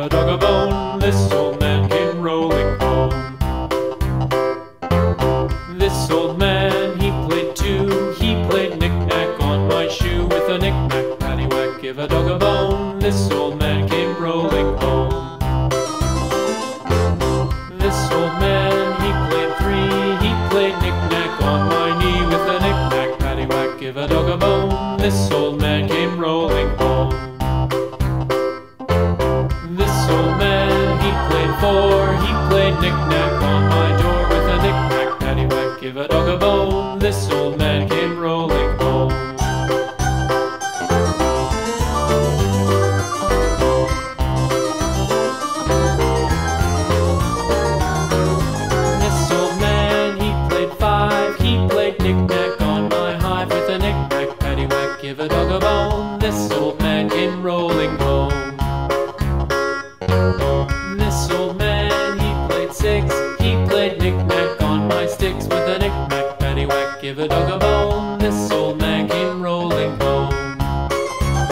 a dog a bone, this old man came rolling home. This old man, he played two, he played knick-knack on my shoe with a knick-knack paddywhack. Give a dog a bone, this old man came rolling home. This old man, he played three, he played knick-knack on my knee with a knick-knack paddywhack. Give a dog a bone, this old man came rolling home. He played knick-knack on my door with a knick-knack paddywhack. Give a dog a bone, this old man came rolling home. This old man, he played five, he played knick-knack on my hive with a knick-knack paddywhack. Give a dog a bone, this old man came rolling.